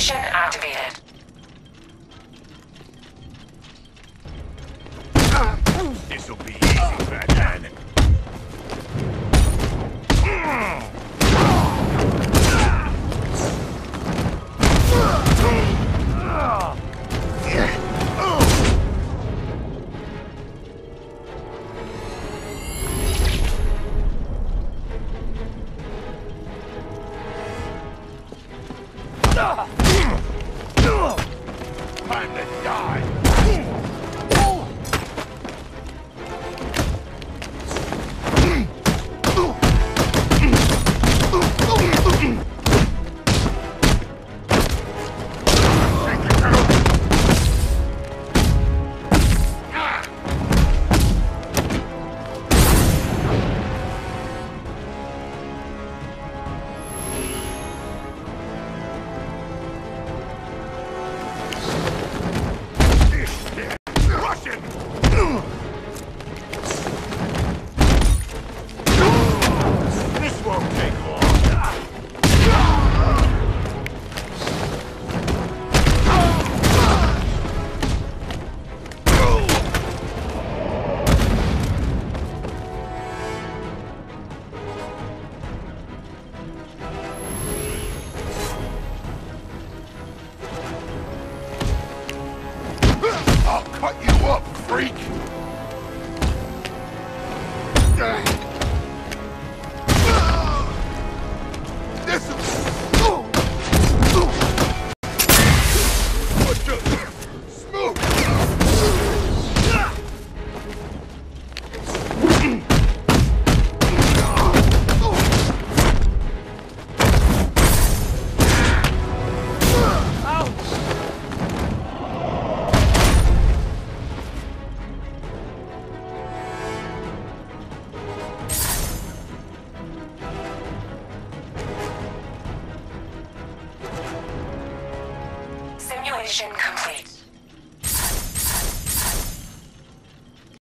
Activation activated. This'll be easy, fat man. Time to die! Cut you up, freak! This Simulation complete.